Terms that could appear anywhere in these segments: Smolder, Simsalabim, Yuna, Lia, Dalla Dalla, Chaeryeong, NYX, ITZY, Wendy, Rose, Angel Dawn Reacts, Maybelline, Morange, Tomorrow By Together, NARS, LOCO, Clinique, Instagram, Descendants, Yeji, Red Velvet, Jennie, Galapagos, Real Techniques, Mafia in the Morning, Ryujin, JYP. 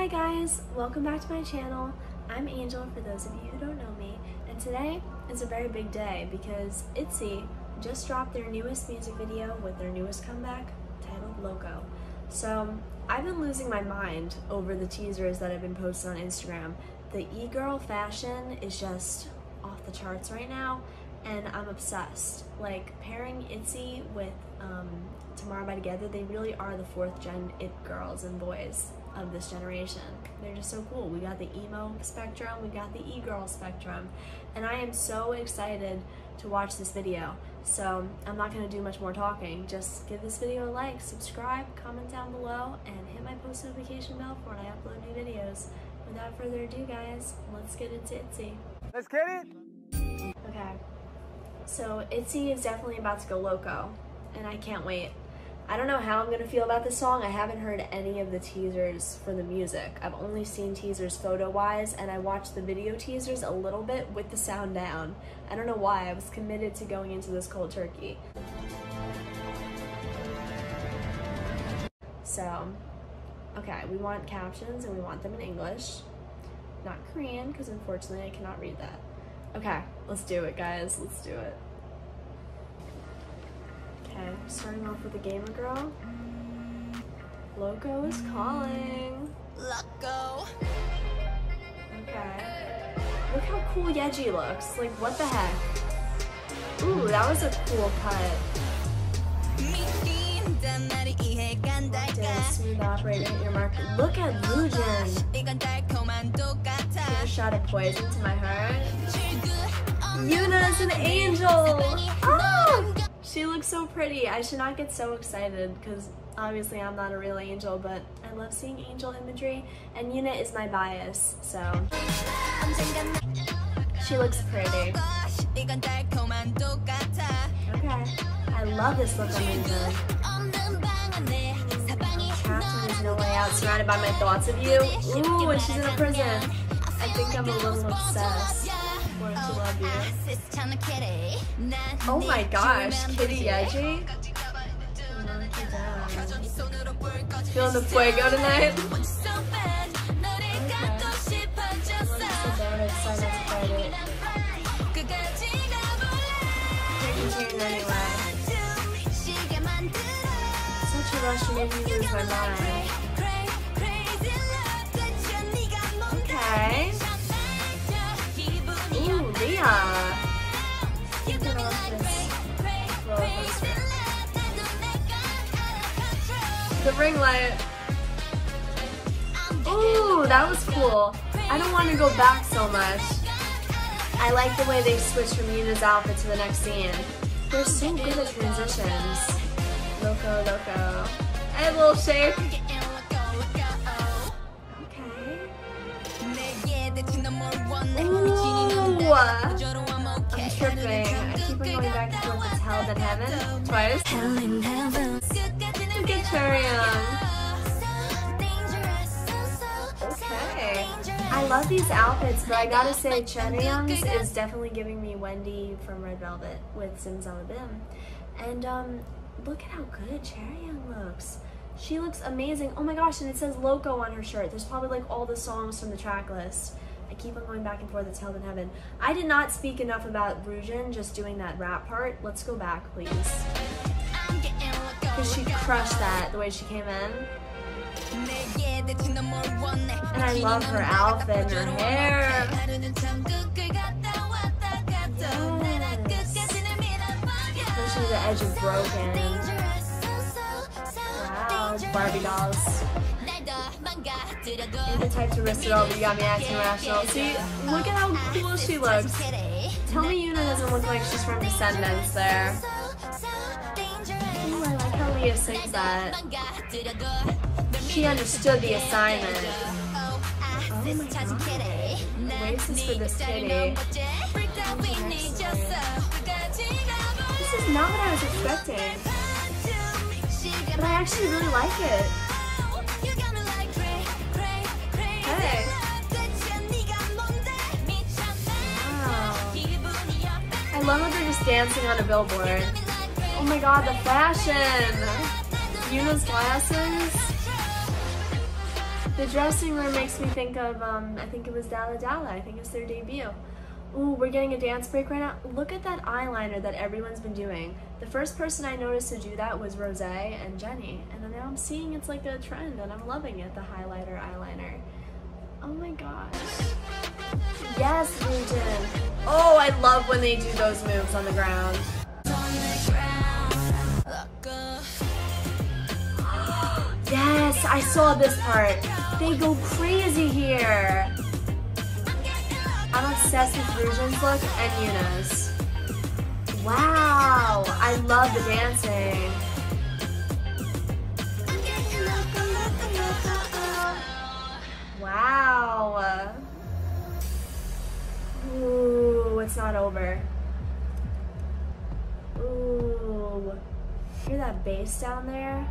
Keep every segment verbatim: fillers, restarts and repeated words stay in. Hi guys, welcome back to my channel. I'm Angel for those of you who don't know me, and today is a very big day because ITZY just dropped their newest music video with their newest comeback titled LOCO. So I've been losing my mind over the teasers that have been posted on Instagram. The e-girl fashion is just off the charts right now and I'm obsessed. Like pairing ITZY with um, Tomorrow By Together, they really are the fourth gen it girls and boys of this generation. They're just so cool. We got the emo spectrum, we got the e-girl spectrum, and I am so excited to watch this video. So I'm not going to do much more talking. Just give this video a like, subscribe, comment down below, and hit my post notification bell for when I upload new videos. Without further ado guys, let's get into ITZY. Let's get it! Okay, so ITZY is definitely about to go loco, and I can't wait. I don't know how I'm going to feel about this song. I haven't heard any of the teasers for the music. I've only seen teasers photo-wise, and I watched the video teasers a little bit with the sound down. I don't know why. I was committed to going into this cold turkey. So, okay, we want captions, and we want them in English. Not Korean, because unfortunately I cannot read that. Okay, let's do it, guys. Let's do it. Okay, starting off with a gamer girl. Loco is calling. Loco. Okay. Look how cool Yeji looks. Like, what the heck? Ooh, that was a cool cut. Okay, smooth operator at your mark. Look at Ryujin. Shot of poison to my heart. Yuna is an angel. Oh! She looks so pretty. I should not get so excited because obviously I'm not a real angel, but I love seeing angel imagery, and Yuna is my bias, so. She looks pretty. Okay. I love this look on Yuna. Trapped in no way out, surrounded by my thoughts of you. Ooh, and she's in a prison. I think I'm a little obsessed. To love you. Oh my gosh, Kitty Yeji. Feeling the fuego tonight. Okay. Such a rush, you made me lose my mind. Okay. Lia! The ring light. Ooh, that was cool. I don't want to go back so much. I like the way they switched from Yuna's outfit to the next scene. They're so good at transitions. Loco, loco. And a little shake. I'm tripping. I keep on going back and forth. It's hell than heaven. Twice. Hell in heaven. Look at Chaeryeong. Okay. I love these outfits, but I gotta say Chaeryeong's is definitely giving me Wendy from Red Velvet with Simsalabim. And um, look at how good Chaeryeong looks. She looks amazing. Oh my gosh, and it says Loco on her shirt. There's probably like all the songs from the track list. I keep on going back and forth, it's held in heaven. I did not speak enough about Ryujin just doing that rap part. Let's go back, please. Because she crushed that, the way she came in. And I love her outfit and her hair. Yes. Especially the edge of broken. Wow, Barbie dolls. You're the type to risk it all, but you got me acting rational. See, look at how cool she looks. Tell me Yuna doesn't look like she's from Descendants there. Ooh, I like how Lia sings that. She understood the assignment. Oh my god. Races for this kitty. This is not what I was expecting. But I actually really like it. I love how they're just dancing on a billboard. Oh my god, the fashion! Yuna's glasses. The dressing room makes me think of, um, I think it was Dalla Dalla. I think it's their debut. Ooh, we're getting a dance break right now. Look at that eyeliner that everyone's been doing. The first person I noticed to do that was Rose and Jennie. And then now I'm seeing it's like a trend and I'm loving it, the highlighter eyeliner. Oh my gosh. Yes, Ryujin. Oh, I love when they do those moves on the ground. Yes, I saw this part. They go crazy here. I'm obsessed with Ryujin's look and Yuna's. Wow, I love the dancing. Wow. Ooh, it's not over. Ooh. Hear that bass down there?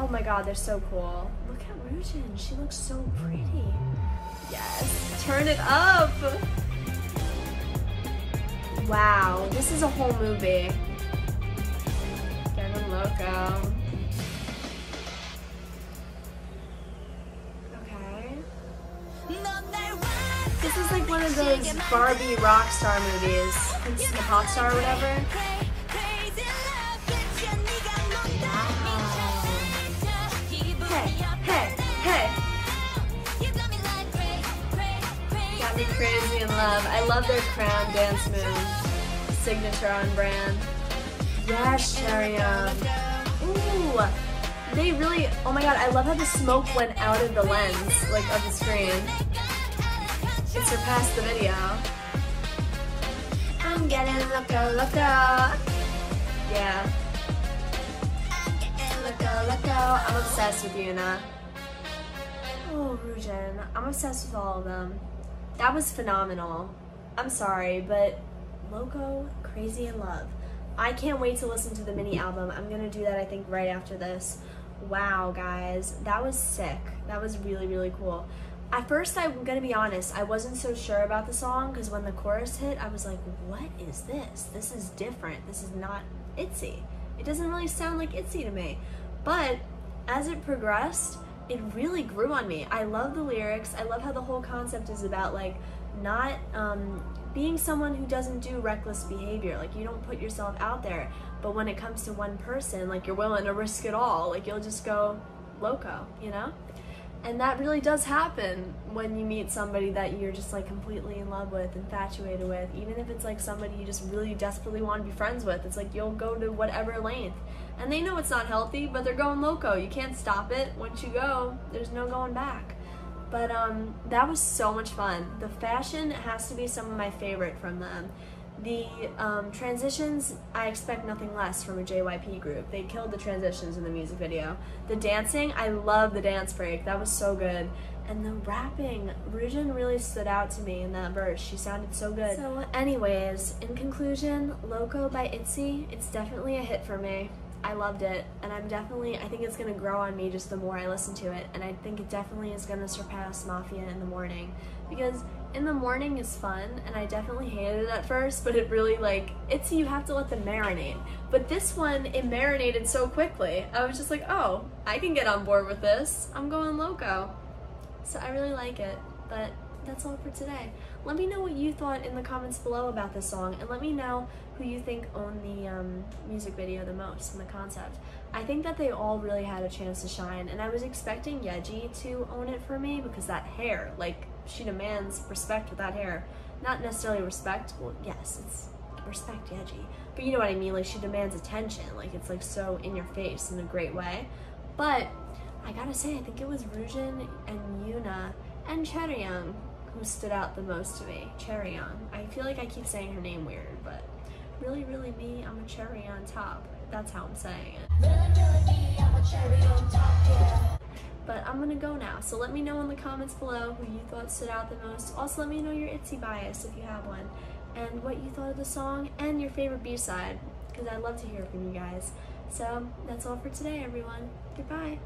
Oh my god, they're so cool. Look at Ryujin, she looks so pretty. Yes, turn it up! Wow, this is a whole movie. Getting loco. Okay. This is like one of those Barbie rock star movies. It's the pop star or whatever. Crazy in love. I love their crown dance move. Signature on brand. Yes, Chaeryeong. Ooh, they really, oh my god, I love how the smoke went out of the lens, like of the screen. It surpassed the video. I'm getting loco, loco. Yeah. I'm getting loco, loco. I'm obsessed with Yuna. Oh, Ryujin. I'm obsessed with all of them. That was phenomenal. I'm sorry, but LOCO, Crazy in Love. I can't wait to listen to the mini album. I'm gonna do that, I think, right after this. Wow, guys, that was sick. That was really, really cool. At first, I'm gonna be honest, I wasn't so sure about the song because when the chorus hit, I was like, what is this? This is different. This is not ITZY. It doesn't really sound like ITZY to me. But as it progressed, it really grew on me. I love the lyrics. I love how the whole concept is about like not um, being someone who doesn't do reckless behavior. Like you don't put yourself out there, but when it comes to one person, like you're willing to risk it all. Like you'll just go loco, you know? And that really does happen when you meet somebody that you're just like completely in love with, infatuated with, even if it's like somebody you just really desperately want to be friends with. It's like you'll go to whatever length. And they know it's not healthy, but they're going loco. You can't stop it. Once you go, there's no going back. But um, that was so much fun. The fashion has to be some of my favorite from them. The um, transitions, I expect nothing less from a J Y P group. They killed the transitions in the music video. The dancing, I love the dance break. That was so good. And the rapping, Ryujin really stood out to me in that verse. She sounded so good. So anyways, in conclusion, LOCO by ITZY, it's definitely a hit for me. I loved it, and I'm definitely, I think it's going to grow on me just the more I listen to it, and I think it definitely is going to surpass Mafia in the Morning, because In the Morning is fun, and I definitely hated it at first, but it really, like, it's, you have to let them marinate. But this one, it marinated so quickly, I was just like, oh, I can get on board with this, I'm going loco. So I really like it, but that's all for today. Let me know what you thought in the comments below about this song, and let me know who you think owned the um, music video the most and the concept. I think that they all really had a chance to shine, and I was expecting Yeji to own it for me because that hair, like, she demands respect with that hair. Not necessarily respect, well, yes, it's respect Yeji, but you know what I mean, like, she demands attention, like, it's, like, so in your face in a great way. But I gotta say, I think it was Ryujin and Yuna and Chaeryeong who stood out the most to me. Chaeryeong. I feel like I keep saying her name weird, but really, really me, I'm a cherry on top. That's how I'm saying it. Really, really me, I'm a cherry on top, yeah. But I'm gonna go now, so let me know in the comments below who you thought stood out the most. Also, let me know your ITZY bias, if you have one, and what you thought of the song, and your favorite B-side, because I'd love to hear from you guys. So, that's all for today, everyone. Goodbye.